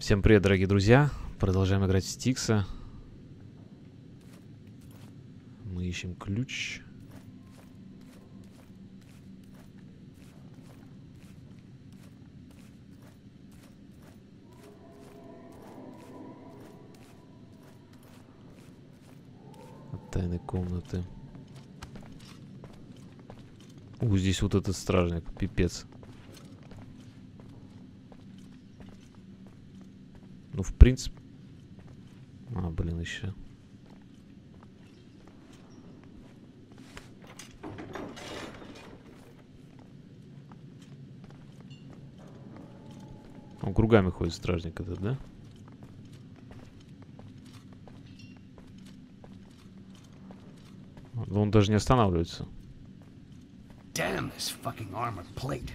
Всем привет, дорогие друзья. Продолжаем играть в Стикса. Мы ищем ключ. От тайной комнаты. О, здесь вот этот стражник, пипец. Ну, в принципе... А, блин, еще. Он кругами ходит, стражник этот, да? Но он даже не останавливается. Damn this fucking armor plate.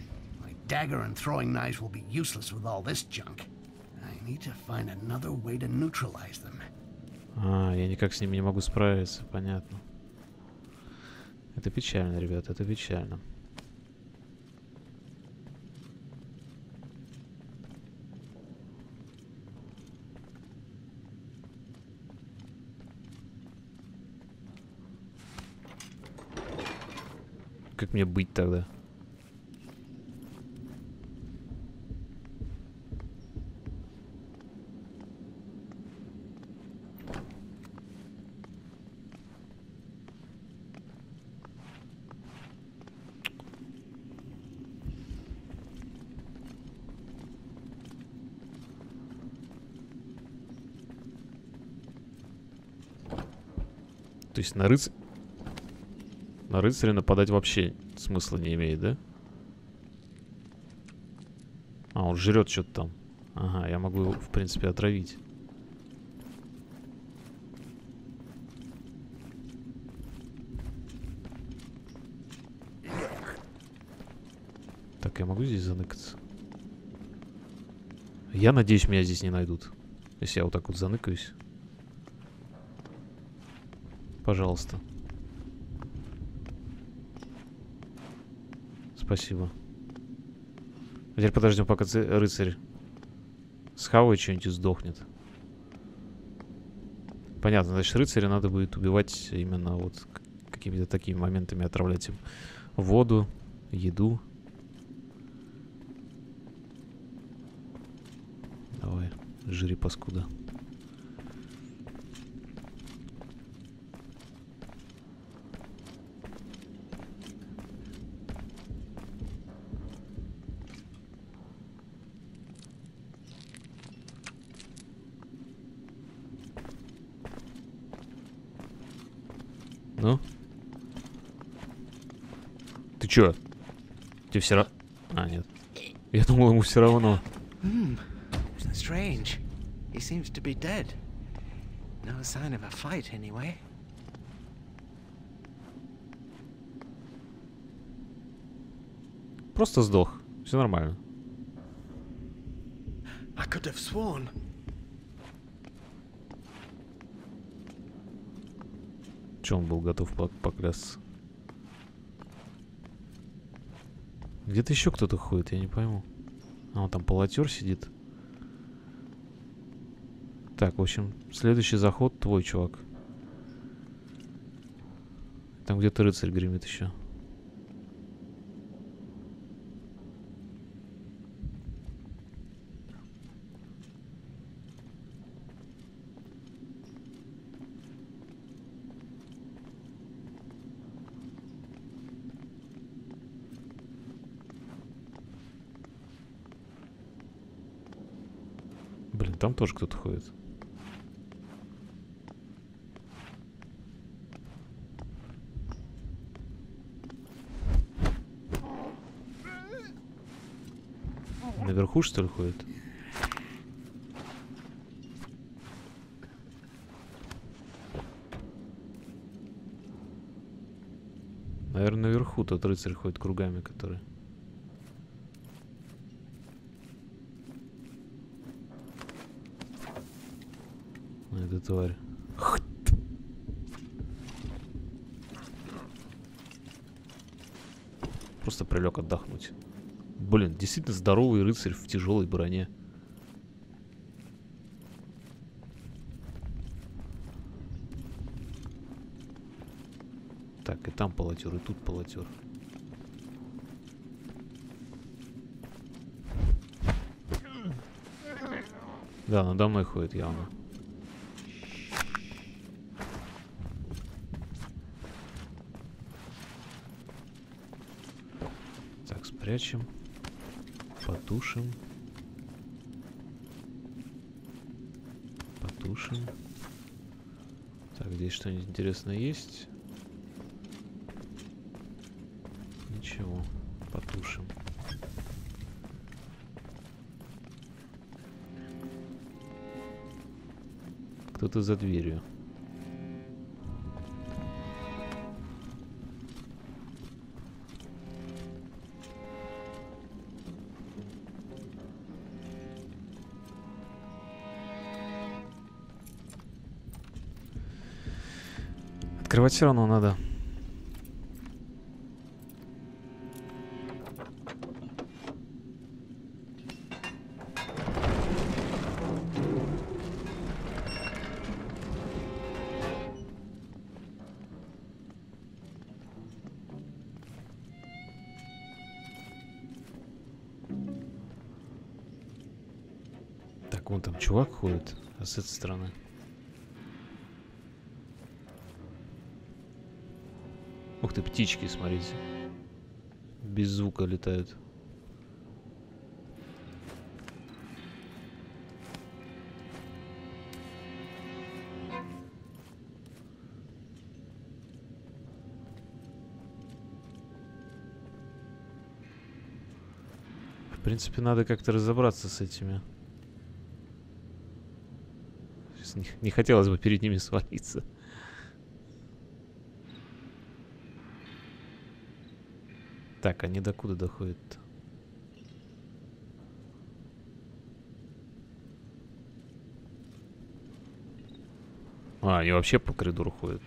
My dagger and throwing knives will be useless with all this junk. А, я никак с ними не могу справиться, понятно. Это печально, ребята, это печально. Как мне быть тогда? То есть на рыцаря нападать вообще смысла не имеет, да? А, он жрет что-то там. Ага, я могу его, в принципе, отравить. Так, я могу здесь заныкаться? Я надеюсь, меня здесь не найдут. Если я вот так вот заныкаюсь. Пожалуйста. Спасибо. Теперь подождем, пока рыцарь схавает что-нибудь и сдохнет. Понятно, значит, рыцаря надо будет убивать именно вот какими-то такими моментами, отравлять им воду, еду. Давай, жри, паскуда. Ну? Ты чё? Тебе все равно... А, нет. Я думал, ему все равно. Просто сдох. Все нормально. Чем он был готов поклясться? Где-то еще кто-то ходит, я не пойму. А он там полотер сидит. Так, в общем, следующий заход твой, чувак. Там где-то рыцарь гремит еще. Там тоже кто-то ходит. Наверху, что ли, ходит? Наверное, наверху тот рыцарь ходит кругами, который... Эта тварь. Просто прилег отдохнуть. Блин, действительно здоровый рыцарь в тяжелой броне. Так, и там полотер, и тут полотер. Да, надо мной ходит явно. Так, спрячем. Потушим. Потушим. Так, здесь что-нибудь интересное есть? Ничего. Потушим. Кто-то за дверью. Открывать все равно надо. Вон там чувак ходит, а с этой стороны. Ух ты, птички, смотрите. Без звука летают. В принципе, надо как-то разобраться с этими. Не хотелось бы перед ними свалиться. Так, они докуда доходят-то? А, они вообще по коридору ходят.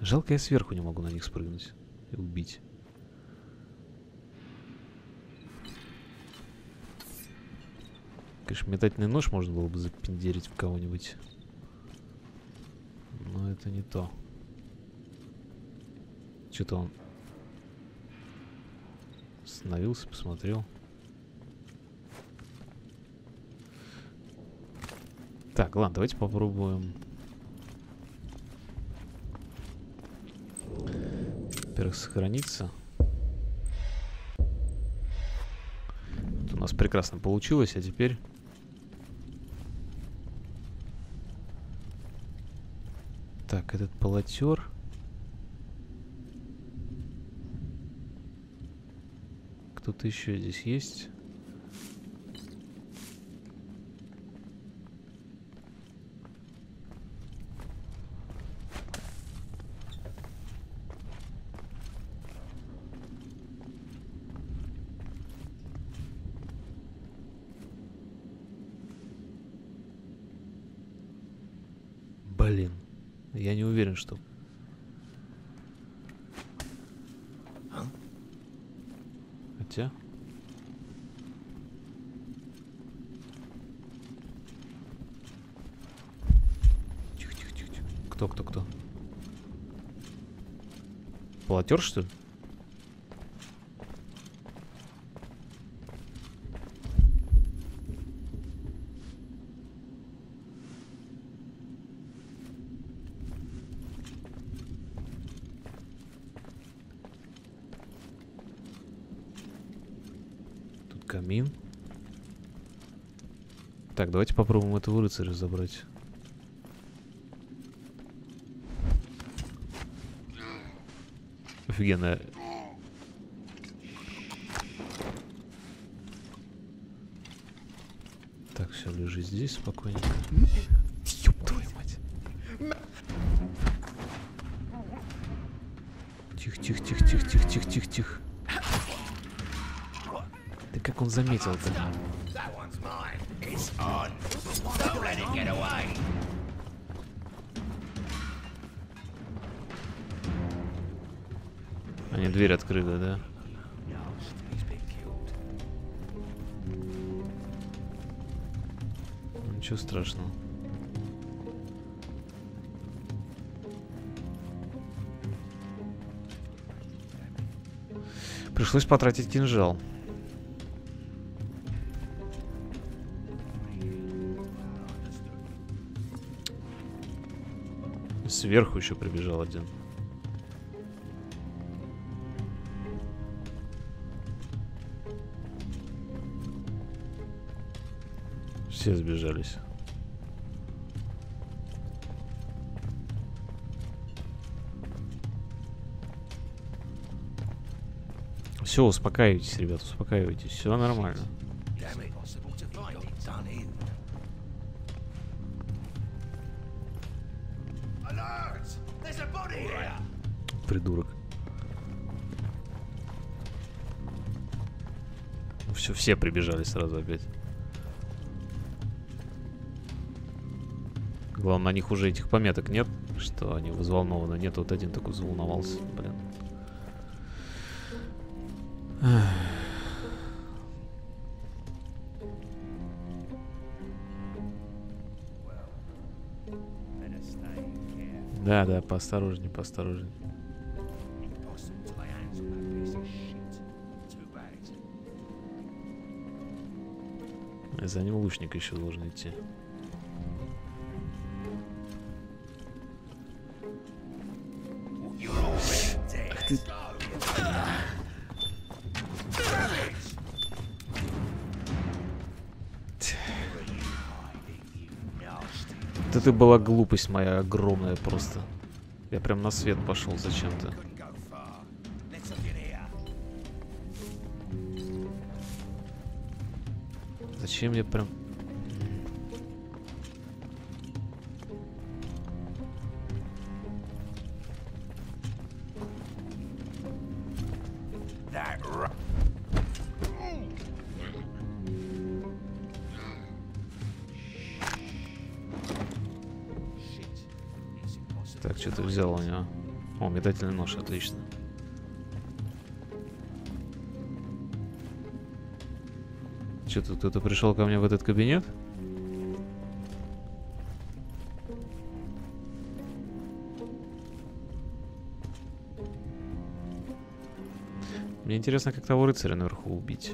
Жалко, я сверху не могу на них спрыгнуть и убить. Конечно, метательный нож можно было бы запендерить в кого-нибудь. Но это не то. Что-то он остановился, посмотрел. Так, ладно, давайте попробуем. Во-первых, сохраниться. Вот у нас прекрасно получилось, а теперь... Так, этот полотер. Кто-то еще здесь есть? Блин. Я не уверен, что... Хотя... Тихо-тихо-тихо. Кто? Полотер, что ли? Камин. Так, давайте попробуем этого рыцаря забрать. Офигенно. Так, все, лежи здесь спокойненько. Ёб твою мать. Тихо. Как он заметил это? Они дверь открыли, да? Ничего страшного. Пришлось потратить кинжал. Сверху еще прибежал один. Все сбежались. Все, успокаивайтесь, ребят, успокаивайтесь. Все нормально. Придурок. Все, все прибежали сразу опять. Главное, на них уже этих пометок нет, что они взволнованы. Нет, вот один такой заволновался, блин. Да-да, поосторожней, поосторожней. За ним лучник еще должен идти. Ах ты... Вот это была глупость моя огромная просто. Я прям на свет пошел зачем-то. Зачем я прям... Так, что ты взял у него? О, метательный нож, отлично. Что-то кто-то пришел ко мне в этот кабинет? Мне интересно, как того рыцаря наверху убить.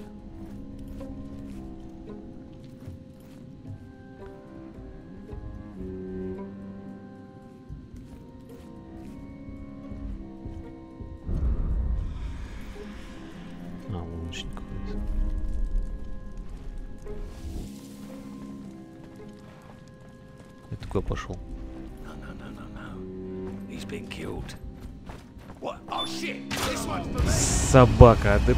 Пошел. Собака, а ты...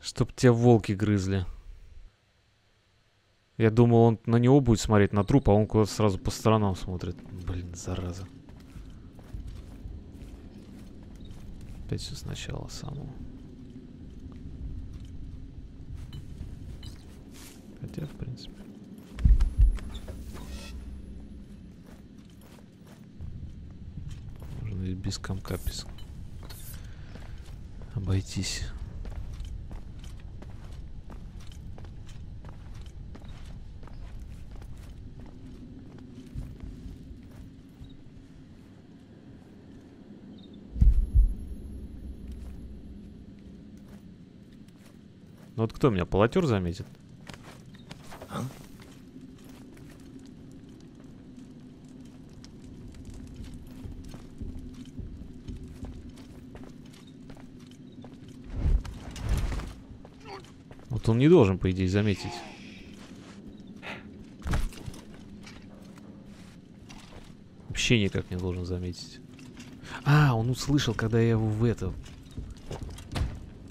Чтоб тебя волки грызли. Я думал, он на него будет смотреть, на труп, а он куда-то сразу по сторонам смотрит. Блин, зараза. Опять все сначала самого. Хотя, в принципе... без комка, без... обойтись. Ну вот кто меня, полотер заметит? Он не должен, по идее, заметить. Вообще никак не должен заметить. А, он услышал, когда я его в это...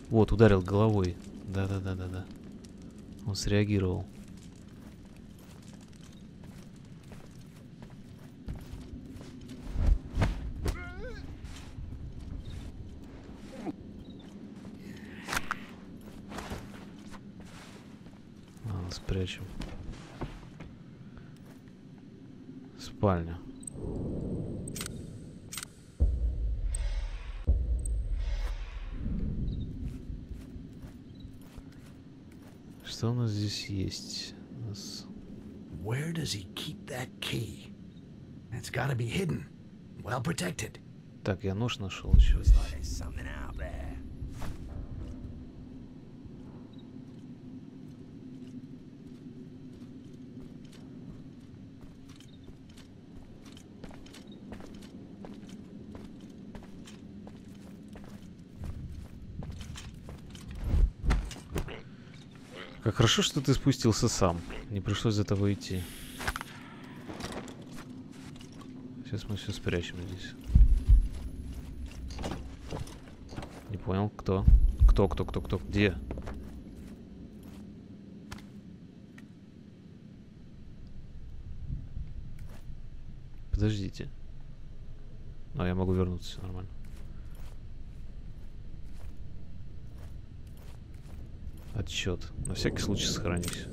Вот, ударил головой. Да-да-да-да-да. Он среагировал. Спрячем. Спальня. Что у нас здесь есть? У нас... Where does he keep that key? It's gotta be hidden, well protected. Так, я нож нашел еще. Как хорошо, что ты спустился сам. Не пришлось за тобой идти. Сейчас мы все спрячем здесь. Не понял, кто? Кто, где? Подождите. А, я могу вернуться, нормально. Отсчет. На всякий случай сохранюсь.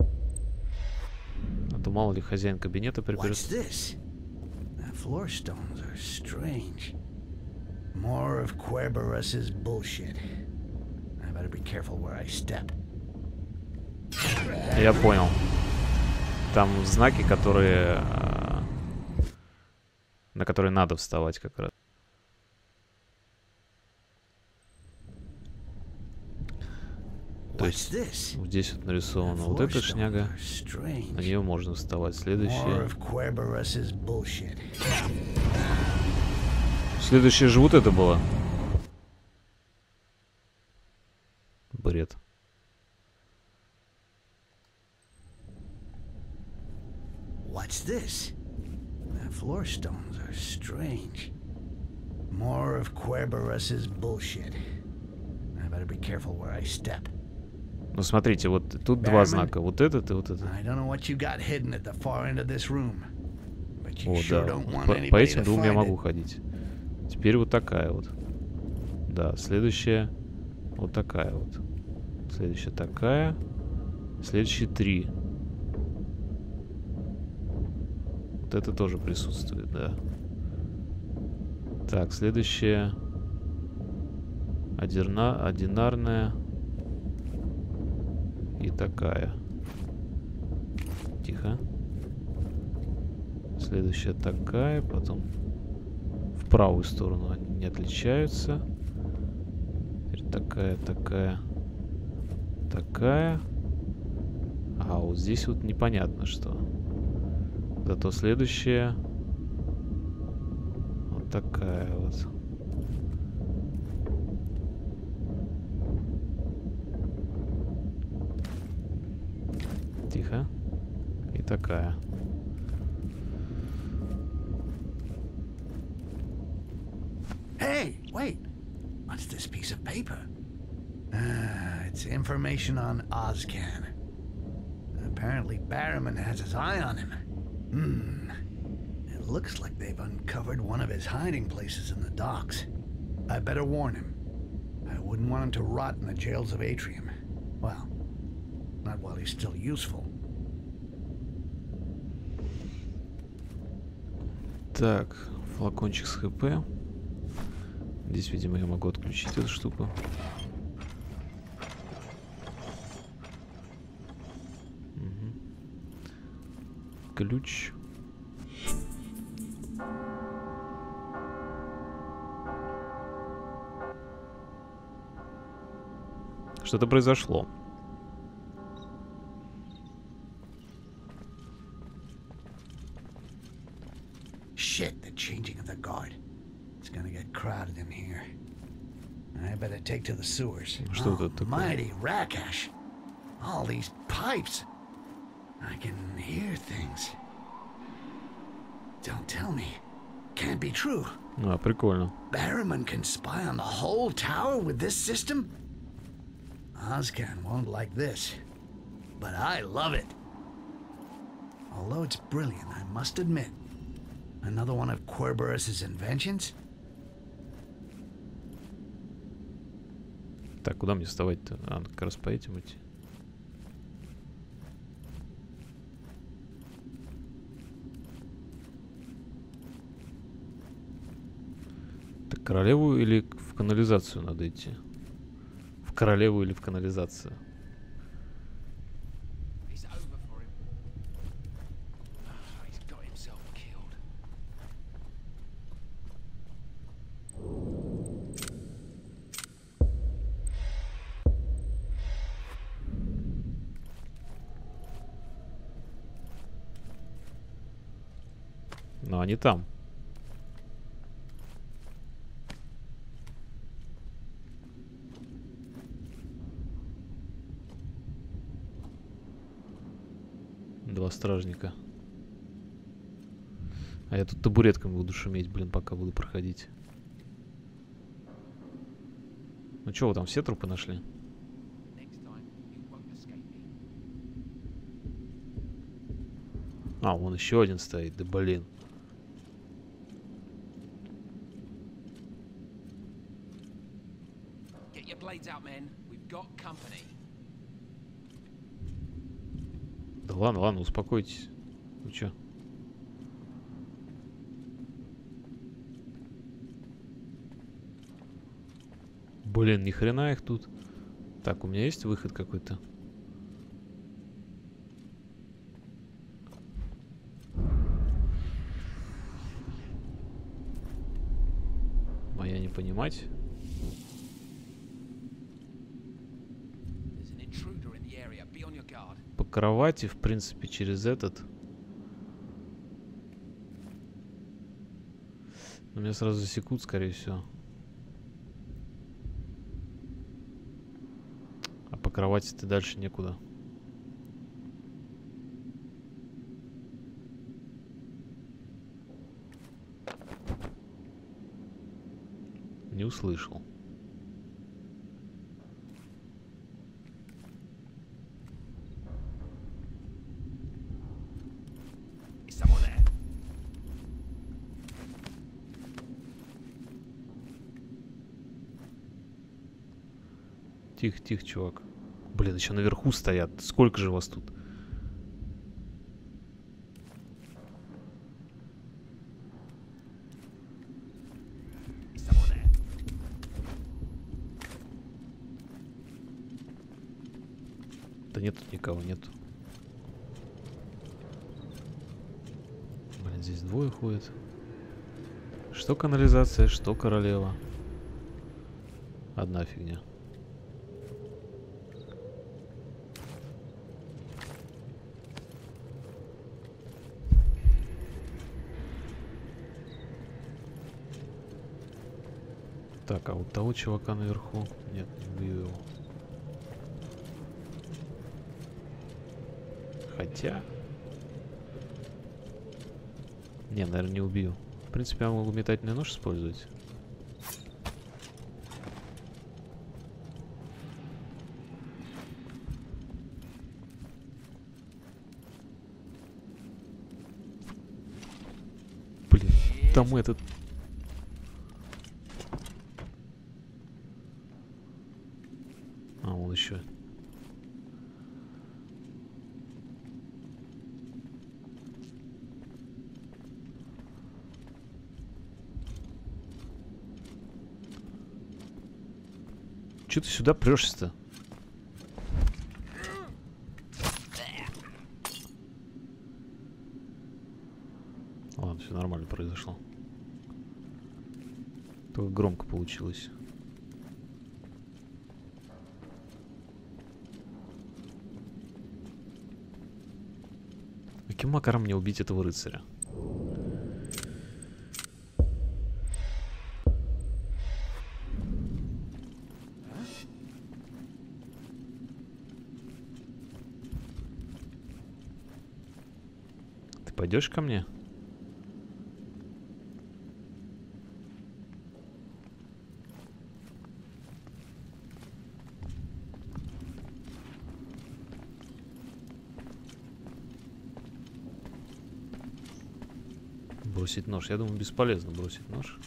А то мало ли хозяин кабинета приберет. More of Querberus's bullshit. I better be careful where I step. Я понял. Там знаки, которые... на которые надо вставать как раз. То есть здесь вот нарисована вот эта шняга. На нее можно вставать. Следующее же вот это было. Бред. What's this? The floorstones are strange. More of Querberus's bullshit. I better be careful where I step. Ну смотрите, вот тут Barrimen, два знака, вот этот и вот этот. I don't know what you got hidden at the far end of this room. But you sure don't want anybody to find it. По этим двум я могу ходить. Теперь вот такая вот. Да, следующая вот такая вот. Следующая такая. Следующие три. Вот это тоже присутствует, да. Так, следующая. Одинарная. И такая. Тихо. Следующая такая, потом... В правую сторону они не отличаются. Теперь такая. А вот здесь вот непонятно что. Зато следующая вот такая вот. Тихо. И такая. Hey, wait. What's this piece of paper? It's information on Oskar. Apparently Barrimen has his eye on him. It looks like they've uncovered one of his hiding places in the docks. I better warn him. I wouldn't want him to rot in the jails of Atrium. Well, not while he's still useful. Так, флакончик с ХП. Здесь, видимо, я могу отключить эту штуку. Угу. Ключ. Что-то произошло. Shit, the changing of the guard. Что это такое? Rakash. All these pipes. I can hear things. Don't tell me. Can't be true. А, прикольно. Barrimen can spy on the whole tower with this system? Oskar won't like this. But I love it. Although it's brilliant, I must admit. Another one of Querberus's inventions? Так, куда мне вставать-то? А, как раз по этим идти. Так, королеву или в канализацию надо идти? В королеву или в канализацию? Но они там. Два стражника. А я тут табуретками буду шуметь, блин, пока буду проходить. Ну чё, вы там все трупы нашли? А, вон еще один стоит, да блин. Да ладно, ладно, успокойтесь. Ну чё? Блин, ни хрена их тут. Так, у меня есть выход какой-то? Моя не понимать. По кровати, в принципе, через этот. Но меня сразу засекут, скорее всего. Кровати-то дальше некуда. Не услышал. Тихо, тихо, чувак. Блин, еще наверху стоят. Сколько же вас тут? Да нет, тут никого нет. Блин, здесь двое ходят. Что канализация, что королева. Одна фигня. Так, а вот того чувака наверху. Нет, не убью его. Хотя... Не, наверное, не убью. В принципе, я могу метательный нож использовать. Блин, там этот... еще. Че ты сюда прешься-то? Ладно, все нормально произошло. Только громко получилось. Каким макаром мне убить этого рыцаря? Ты пойдешь ко мне? Бросить нож. Я думаю, бесполезно бросить нож.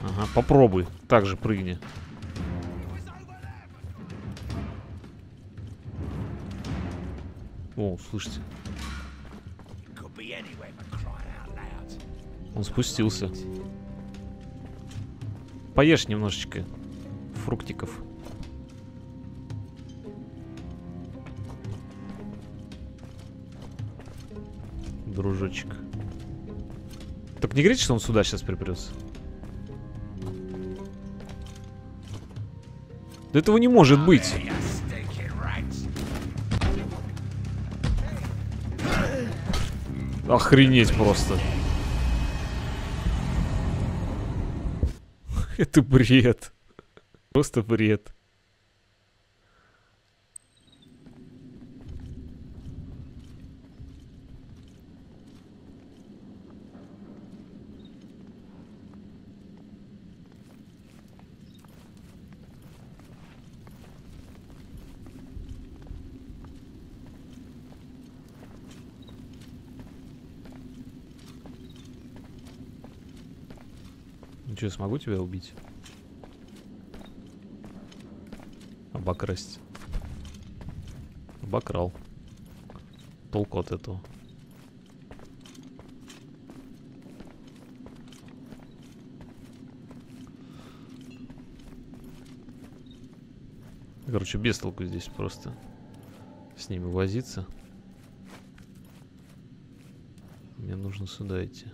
Ага, попробуй. Так же прыгни. О, слышите? Он спустился. Поешь немножечко фруктиков. Дружочек. Так не говорите, что он сюда сейчас припрёс. Да этого не может быть. Охренеть просто. Это бред. Просто бред. Че, смогу тебя убить? Обокрасть. Обокрал. Толку от этого. Короче, без толку здесь просто с ними возиться. Мне нужно сюда идти.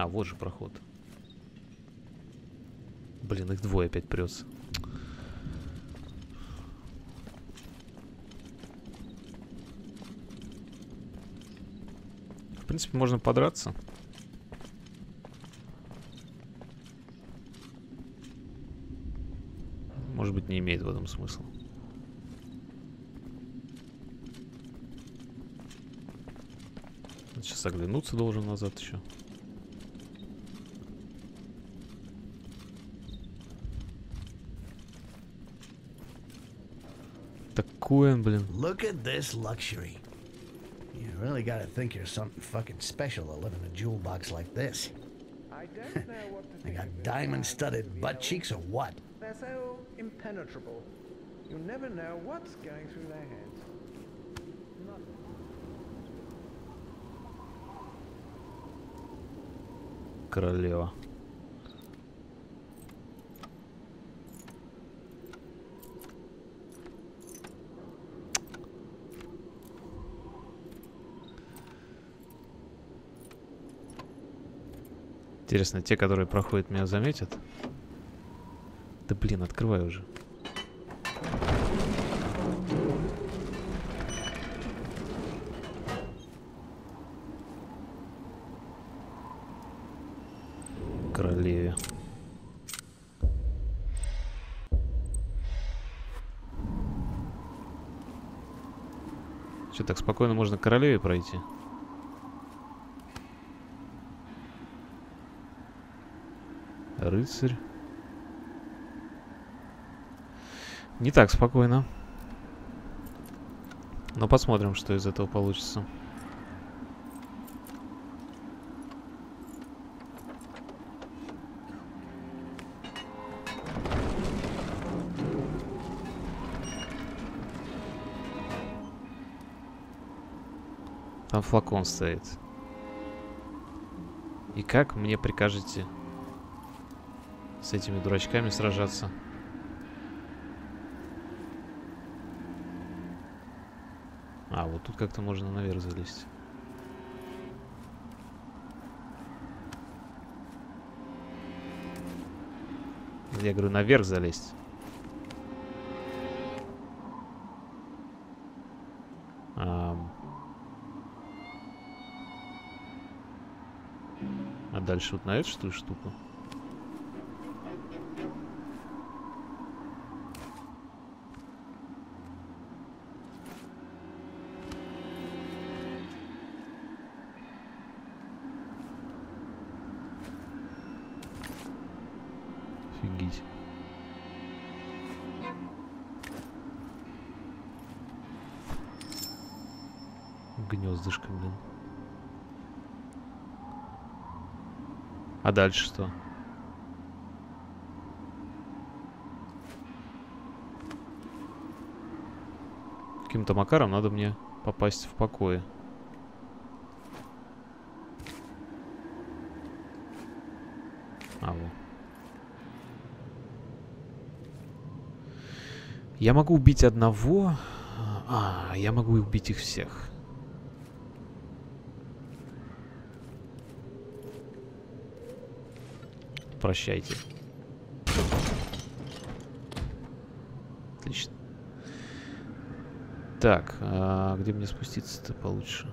А, вот же проход. Блин, их двое опять прется. В принципе, можно подраться. Может быть, не имеет в этом смысла. Сейчас оглянуться должен назад еще. Блин. Look at this luxury. You really gotta think you're something fucking special to live in a jewel box like this. They got diamond-studded butt cheeks or what? They're so impenetrable. You never know what's going through their heads. Королева. Интересно, те, которые проходят, меня заметят? Да блин, открывай уже. Королеве. Что, так спокойно можно к королеве пройти? Рыцарь. Не так спокойно. Но посмотрим, что из этого получится. Там флакон стоит. И как мне прикажете с этими дурачками сражаться? А, вот тут как-то можно наверх залезть. Я говорю, наверх залезть. А дальше вот на эту, что ли, штуку? Гнездышко, блин. А дальше что? Каким-то макаром надо мне попасть в покое. А, вот. Я могу убить одного. А, я могу убить их всех. Прощайте. Отлично. Так, а где мне спуститься-то получше?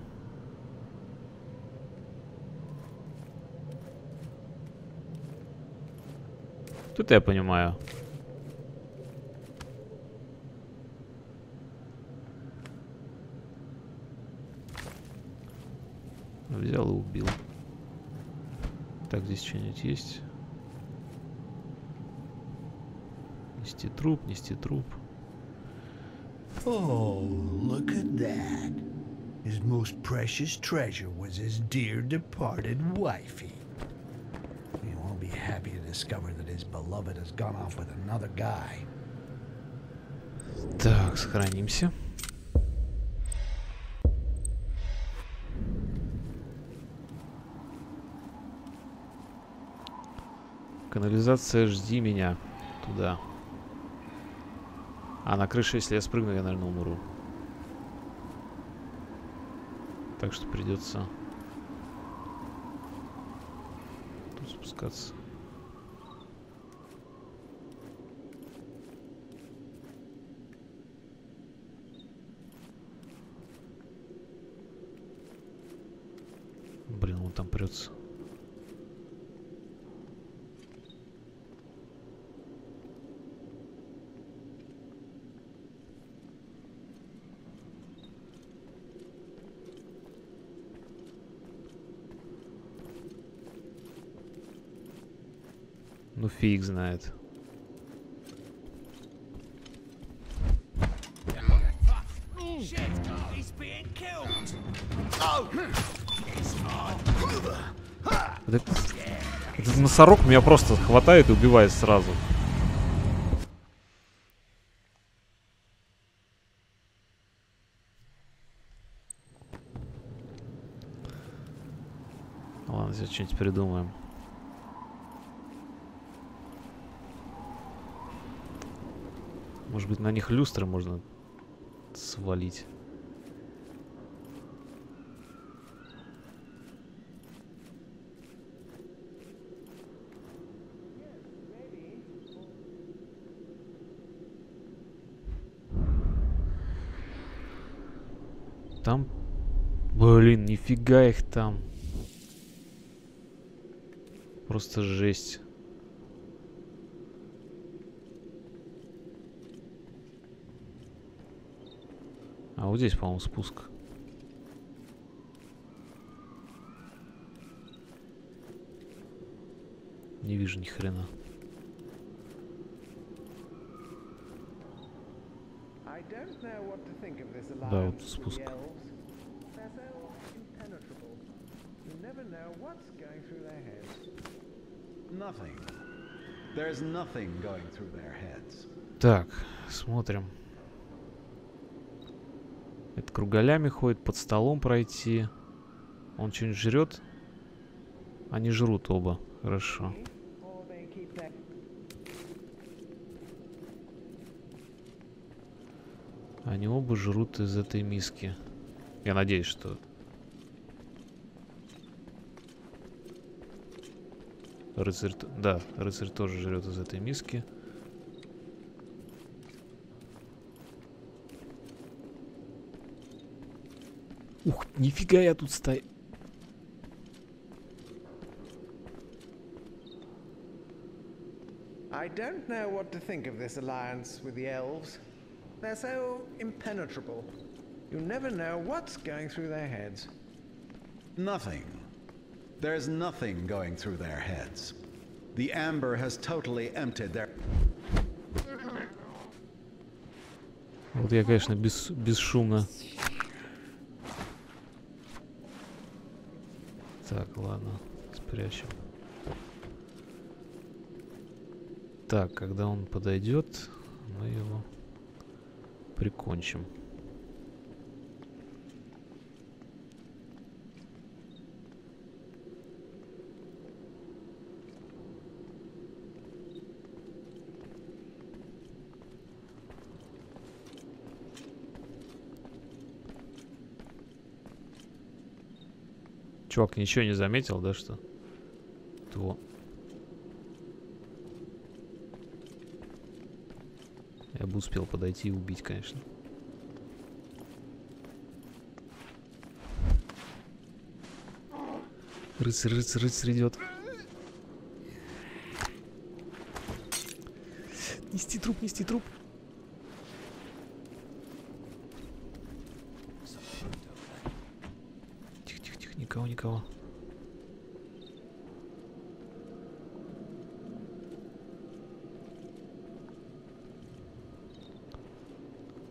Тут я понимаю. Взял и убил. Так, здесь что-нибудь есть? Нести труп, нести труп. Oh, look at that. His most precious treasure was his dear departed wifey. He won't be happy to discover that his beloved has gone off with another guy. Так, сохранимся. Канализация, жди меня. Туда. А на крыше, если я спрыгну, я, наверное, умру. Так что придется тут спускаться. Блин, он там прется. Ну, фиг знает. Этот носорог меня просто хватает и убивает сразу. Ладно, сейчас что-нибудь придумаем. Может быть, на них люстры можно свалить. Там... Блин, нифига их там. Просто жесть. А вот здесь, по-моему, спуск. Не вижу ни хрена. Да, вот спуск. Так, смотрим. Это кругалями ходит, под столом пройти. Он что-нибудь жрет? Они жрут оба. Хорошо. Они оба жрут из этой миски. Я надеюсь, что... Рыцарь... Да, рыцарь тоже жрет из этой миски. Ух, нифига я тут стою. I don't know what to think of this alliance with the elves. They're so impenetrable. You never know what's going through their heads. Nothing. There's nothing going through their heads. The amber has totally emptied their... Вот я, конечно, бесшумно. Так, ладно, спрячем. Так, когда он подойдет, мы его прикончим. Чувак ничего не заметил, да, что? То. Я бы успел подойти и убить, конечно. Рыцарь, рыцарь, рыцарь идет. Нести труп, нести труп. Тихо, тихо, тихо, никого, никого.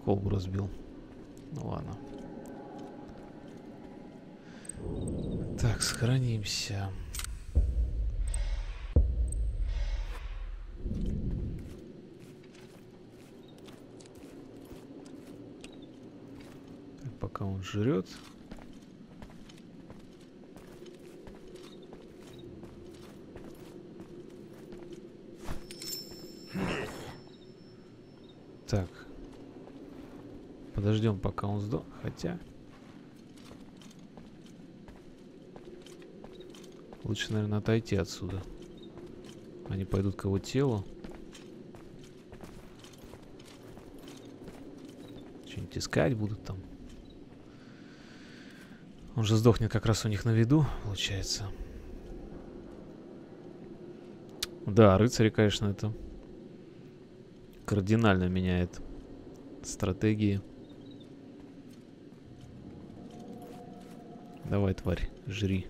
Колбу разбил. Ну ладно. Так, сохранимся. Так, пока он жрет. Так. Подождем, пока он сдох. Хотя... Лучше, наверное, отойти отсюда. Они пойдут к его телу. Что-нибудь искать будут там. Он же сдохнет как раз у них на виду, получается. Да, рыцари, конечно, это кардинально меняет стратегии. Давай, тварь, жри.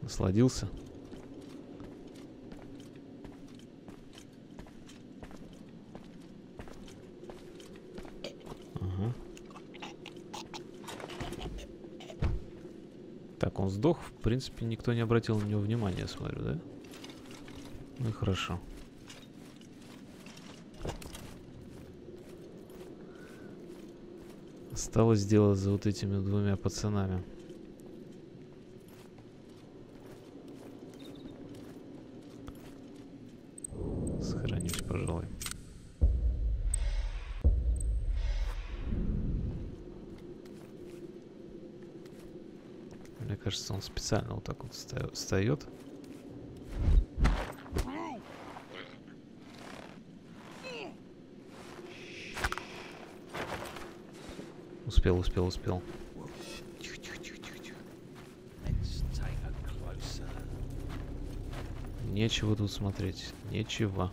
Насладился. Ага. Так, он сдох. В принципе, никто не обратил на него внимания, смотрю, да? Ну и хорошо. Осталось дело за вот этими двумя пацанами. Он специально вот так вот встает. Успел, успел, успел. Тихо, тихо, тихо, тихо, тихо. Нечего тут смотреть. Нечего.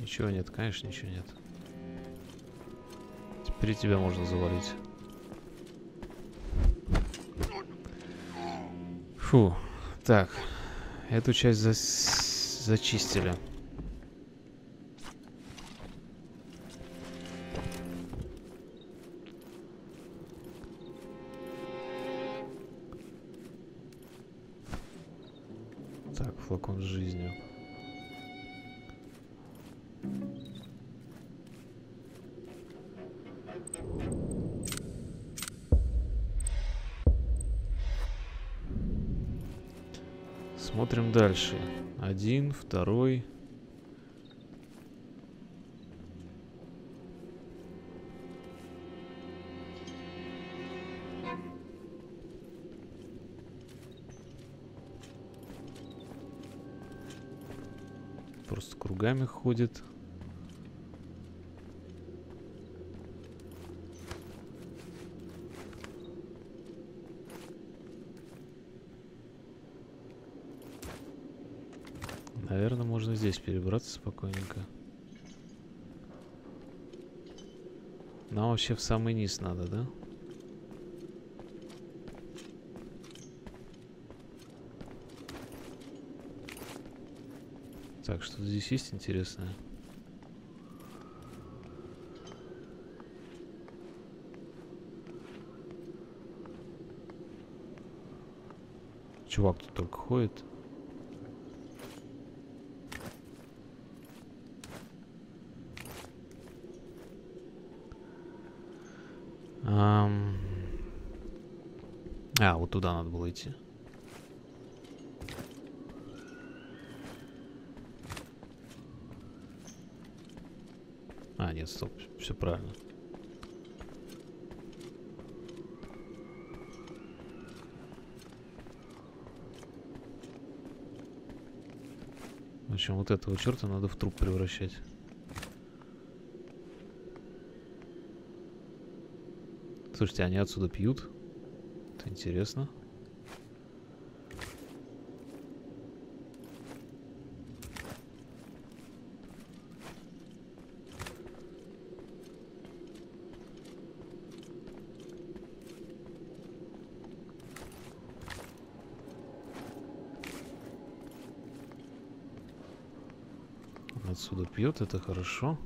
Ничего нет, конечно, ничего нет. Теперь тебя можно завалить. Фу. Так. Эту часть зачистили. Так, флакон с жизнью. Смотрим дальше. Один, второй. Просто кругами ходит. Наверное, можно здесь перебраться спокойненько. Нам вообще в самый низ надо, да? Так, что здесь есть интересное? Чувак тут только ходит. А, вот туда надо было идти. А, нет, стоп, все правильно. В общем, вот этого черта надо в труп превращать. Слушайте, они отсюда пьют? Это интересно. Отсюда пьет, это хорошо.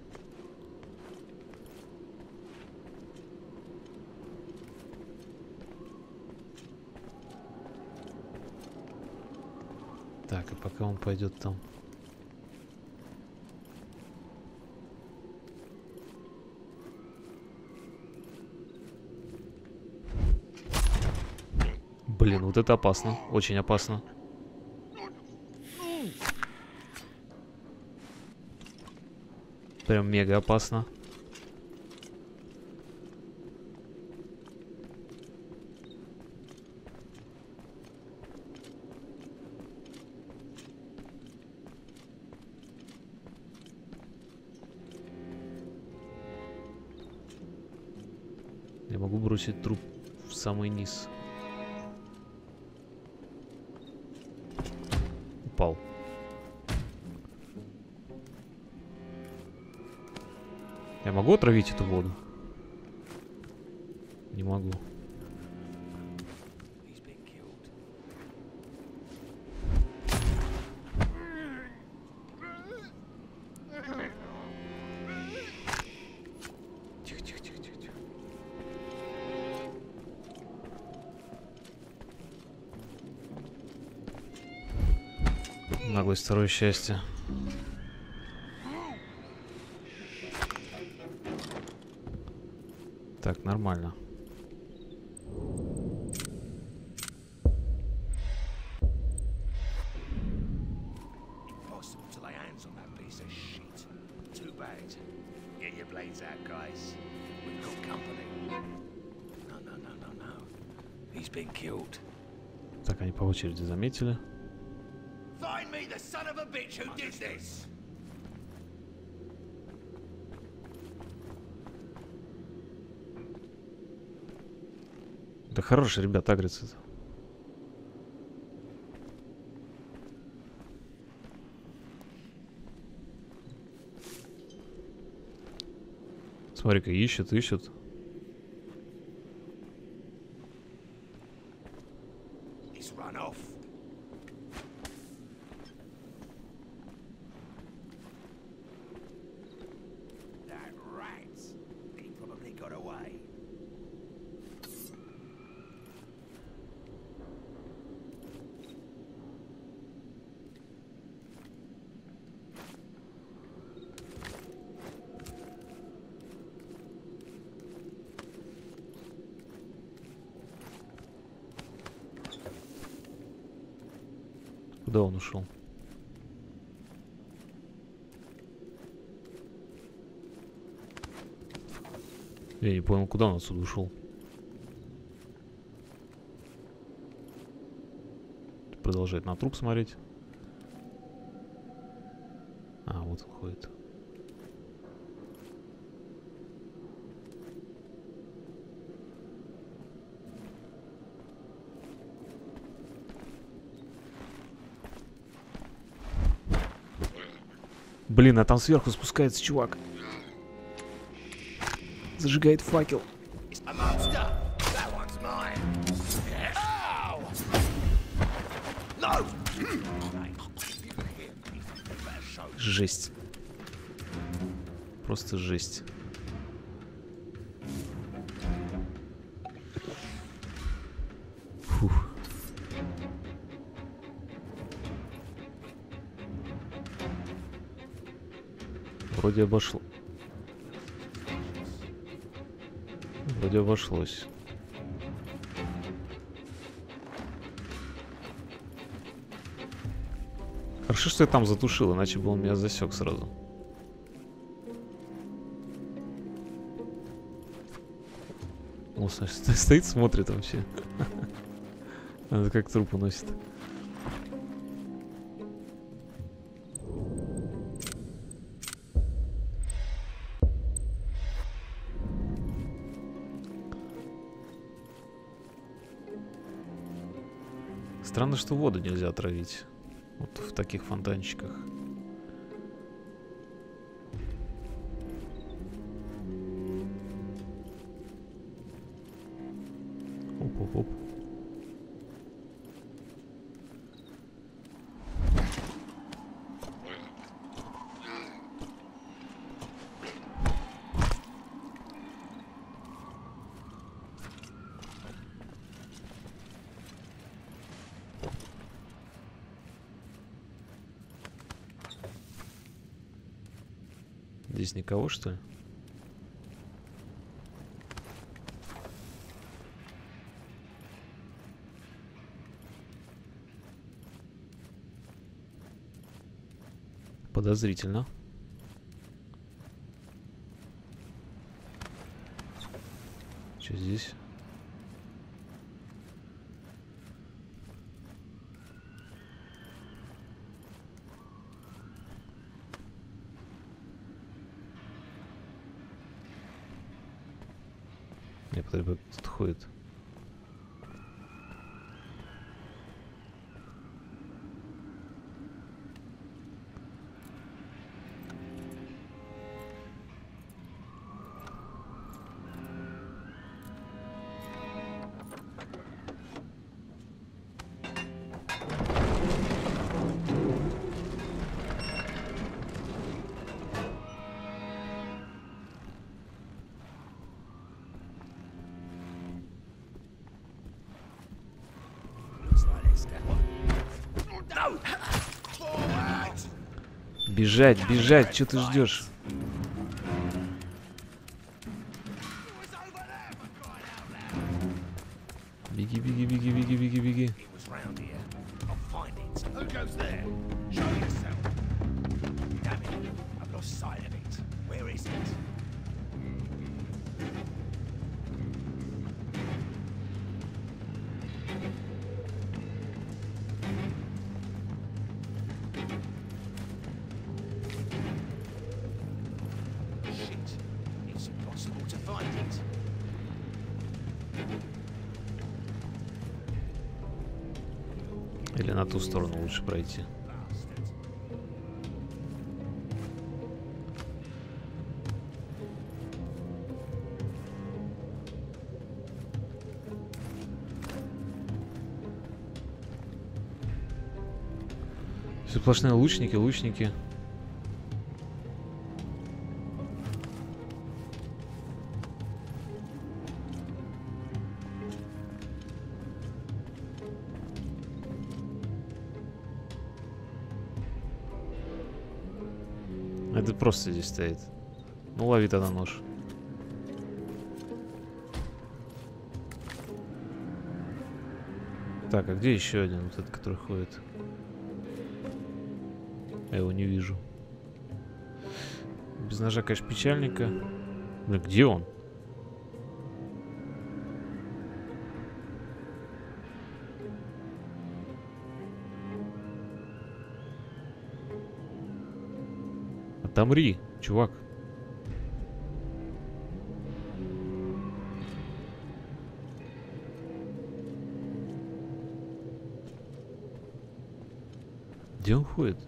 Так, и пока он пойдет там. Блин, вот это опасно, очень опасно. Прям мега опасно. Я могу бросить труп в самый низ. Упал. Я могу отравить эту воду? Не могу. Тихо-тихо-тихо-тихо. Наглость, второе счастье. Так, нормально. Так, они по очереди заметили. Да хороший, ребят, агрится. Смотри-ка, ищет, ищет. Куда он ушел? Я не понял, куда он отсюда ушел. Продолжает на труп смотреть. А, вот он ходит. Блин, а там сверху спускается чувак. Зажигает факел. Жесть. Просто жесть. Фух. Вроде обошло. Вроде обошлось. Хорошо, что я там затушил, иначе бы он меня засек сразу. О, Саша стоит, смотрит вообще. Она как труп уносит. Странно, что воду нельзя отравить. Вот в таких фонтанчиках. Оп-оп-оп. Здесь никого, что ли? Подозрительно. Что здесь? Кто-то тут ходит. Бежать, бежать, что ты ждешь? Беги, беги, беги, беги, беги, беги. Или на ту сторону лучше пройти. Все сплошные лучники, лучники. Это просто здесь стоит. Ну, лови тогда нож. Так, а где еще один, вот этот, который ходит? Я его не вижу. Без ножа, конечно, печальненько. Да где он? Отомри, чувак. Где он ходит?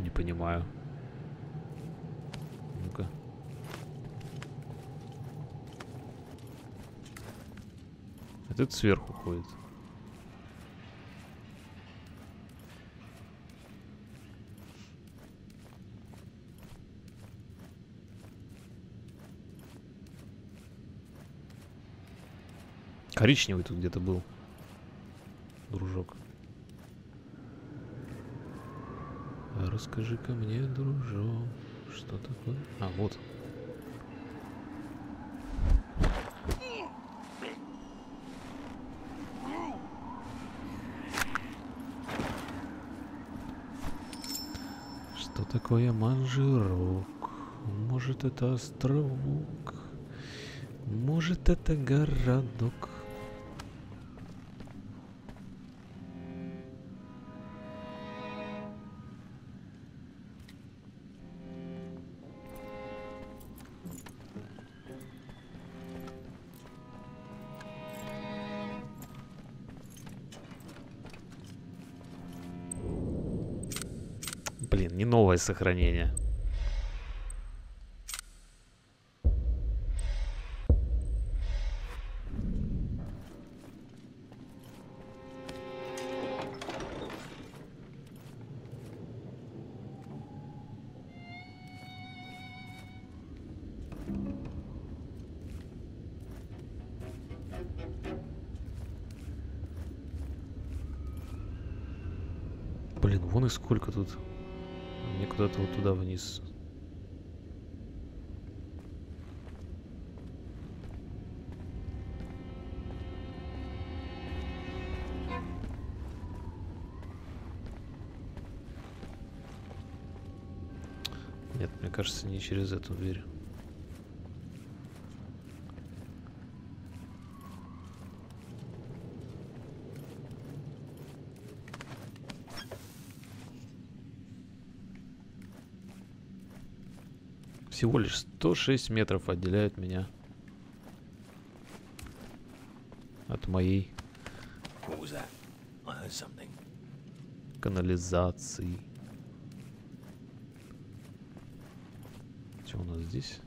Не понимаю. Ну-ка. Этот сверху ходит. Коричневый тут где-то был, дружок. Расскажи-ка мне, дружок, что такое? А, вот. Что такое манжирок? Может, это островок. Может, это городок. Блин, не новое сохранение. Блин, вон и сколько тут. Мне куда-то вот туда вниз. Нет, мне кажется, не через эту дверь. Всего лишь 106 метров отделяют меня от моей канализации. Что у нас здесь?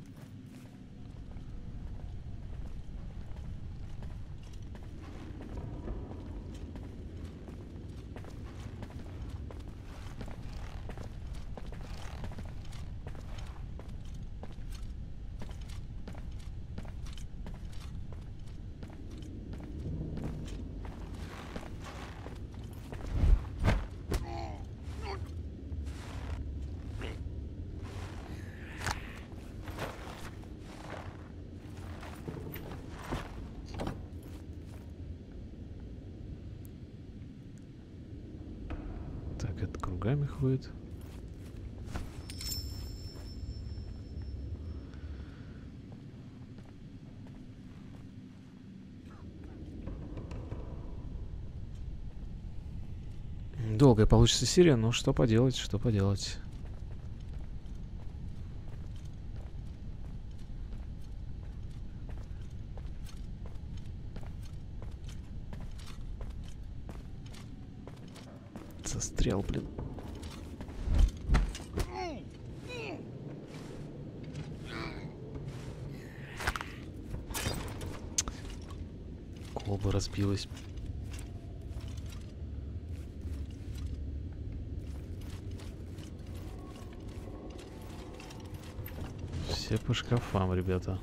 Кругами ходит. Долгая получится серия, но что поделать, что поделать. Застрял, блин. Колба разбилась. Все по шкафам, ребята.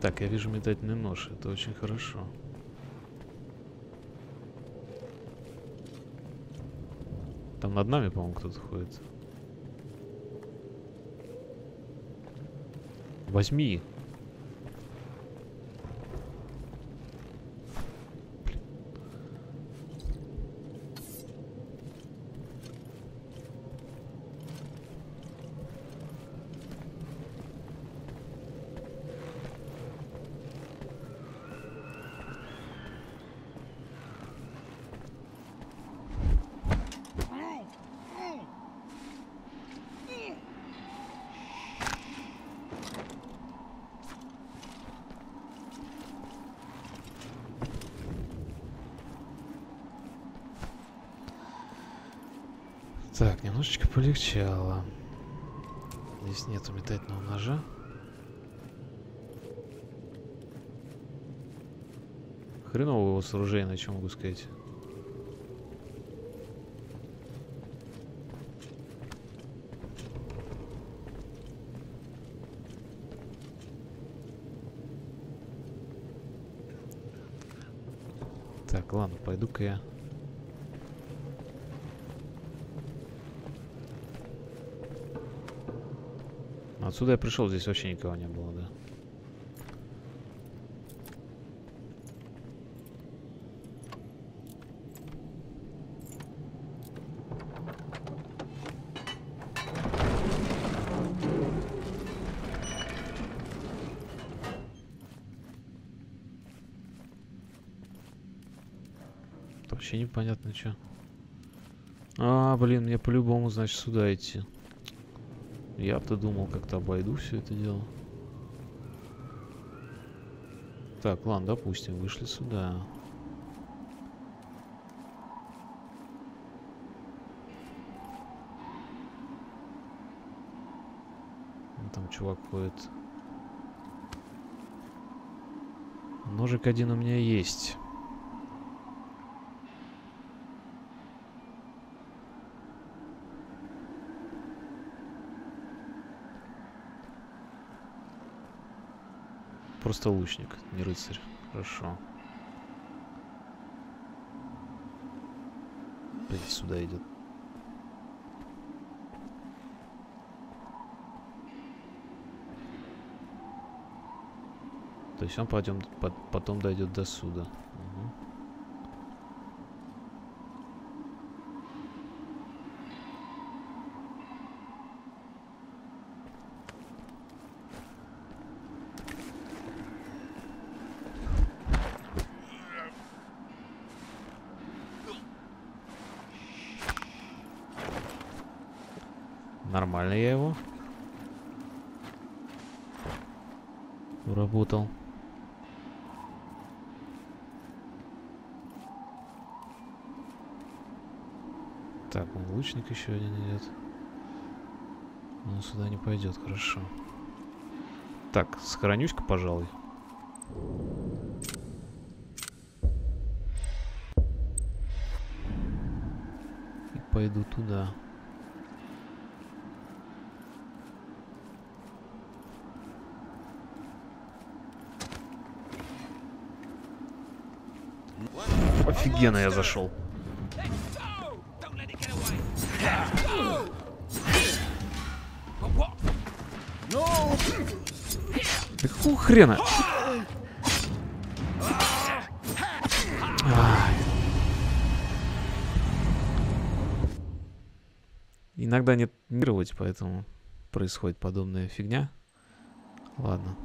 Так, я вижу метательный нож, это очень хорошо. Там над нами, по-моему, кто-то ходит. Возьми. Так, немножечко полегчало. Здесь нету метательного ножа. Хреново его сооружение, на чем могу сказать. Так, ладно, пойду-ка я. Отсюда я пришел, здесь вообще никого не было, да. Вообще непонятно, что. А, блин, мне по-любому, значит, сюда идти. Я-то думал, как-то обойду все это дело. Так, ладно, допустим, вышли сюда. Там чувак ходит. Ножик один у меня есть. Просто лучник, не рыцарь. Хорошо. Блин, сюда идет. То есть он потом дойдет до суда. Угу. Нормально я его уработал. Так, лучник еще один идет. Он сюда не пойдет, хорошо. Так, схоронюсь-ка, пожалуй. И пойду туда. Офигенно я зашел. Да какого хрена? Ай. Иногда нет нервировать, поэтому происходит подобная фигня. Ладно.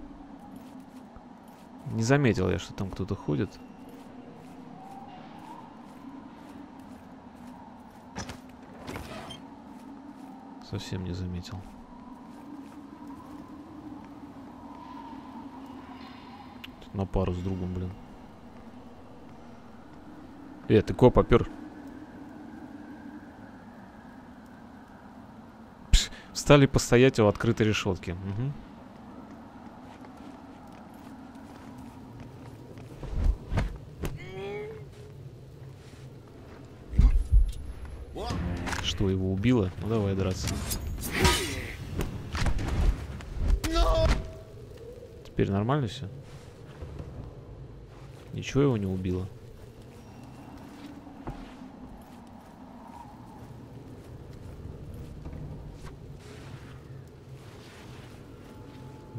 Не заметил я, что там кто-то ходит. Совсем не заметил. Тут на пару с другом, блин. Ты кого попёр? Пш, встали постоять у открытой решетки. Угу. Его убило. Ну давай драться. Теперь нормально все? Ничего его не убило.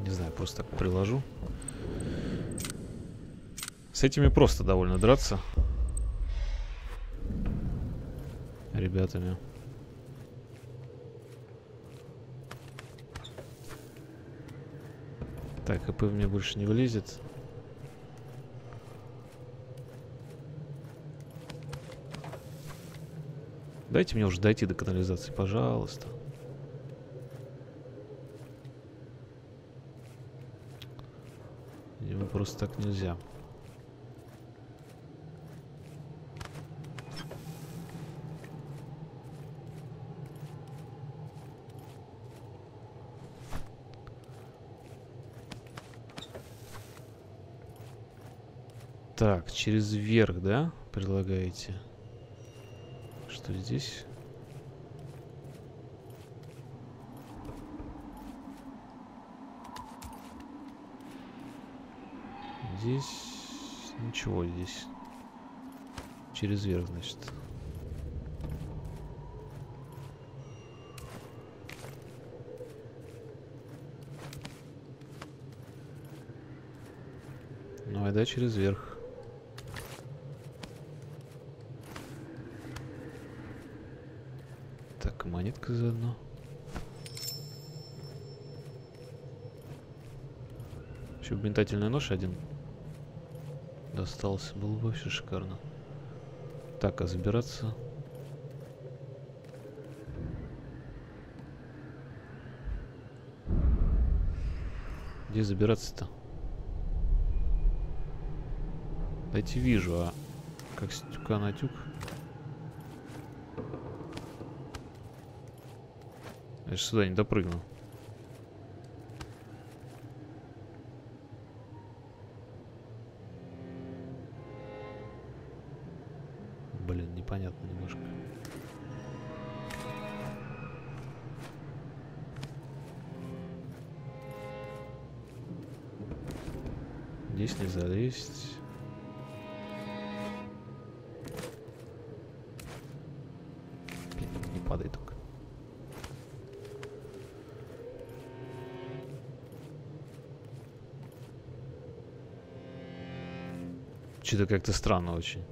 Не знаю, просто так приложу. С этими просто довольно драться. Ребятами. Так, ХП в меня больше не влезет. Дайте мне уже дойти до канализации, пожалуйста. Ему просто так нельзя. Так, через верх, да, предлагаете? Что здесь? Здесь... Ничего здесь. Через верх, значит. Ну, а да, через верх. Монетка заодно. Еще бы метательный нож один достался. Было бы вообще шикарно. Так, а забираться? Где забираться-то? Дайте вижу, а как с тюка на тюк? Я же сюда не допрыгнул. Блин, непонятно немножко. Здесь не залезть. Не падай только. Что-то как-то странно очень.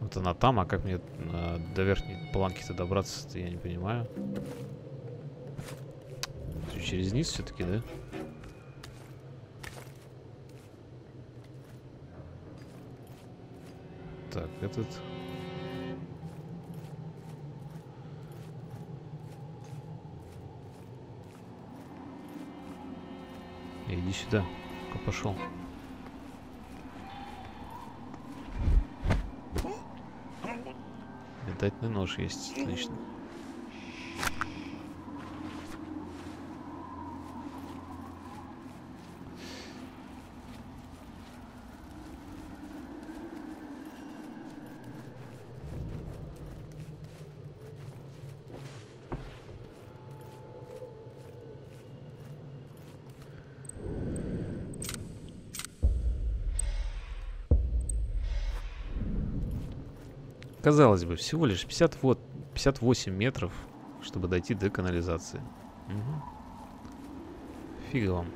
Вот она там, а как мне до верхней планки-то добраться-то, я не понимаю. Через низ все-таки, да? Так, этот... Иди сюда, пока пошел. Летательный нож есть, отлично. Казалось бы, всего лишь 58 метров, чтобы дойти до канализации. Угу. Фига вам.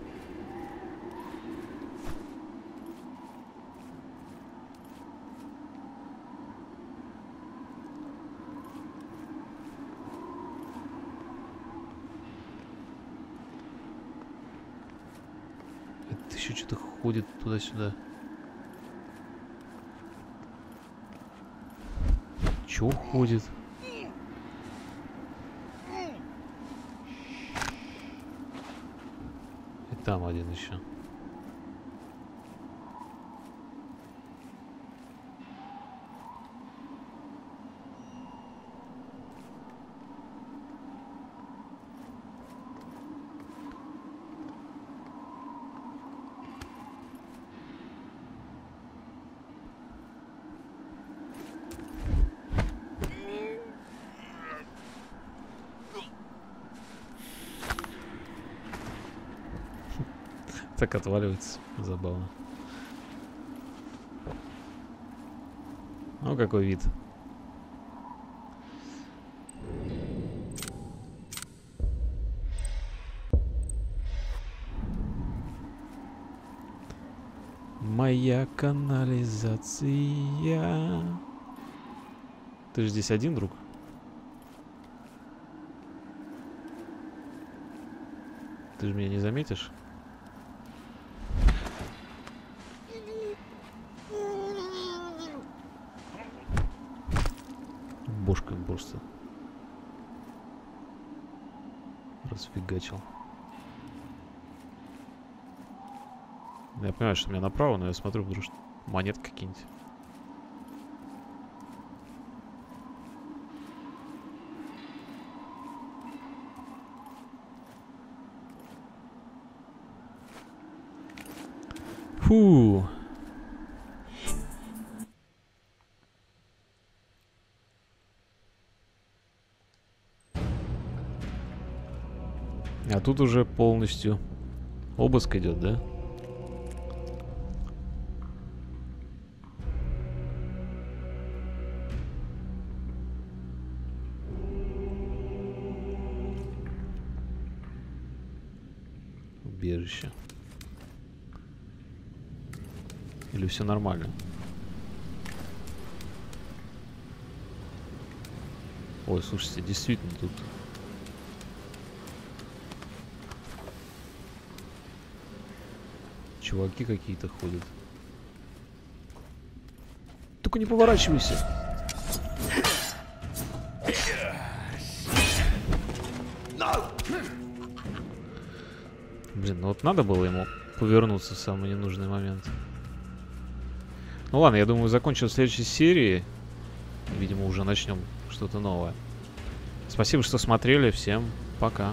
Это еще что-то ходит туда-сюда. Чего ходит? И там один еще. Так отваливается, забавно. Ну какой вид. Моя канализация. Ты же здесь один, друг? Ты же меня не заметишь? Бошками просто расфигачил. Я понимаю, что у меня направо, но я смотрю, вдруг монетки какие-нибудь. Фу. А тут уже полностью обыск идет, да? Убежище. Или все нормально? Ой, слушайте, действительно тут... чуваки какие-то ходят. Только не поворачивайся. Блин, ну вот надо было ему повернуться в самый ненужный момент. Ну ладно, я думаю, закончим в следующей серии. Видимо, уже начнем что-то новое. Спасибо, что смотрели. Всем пока.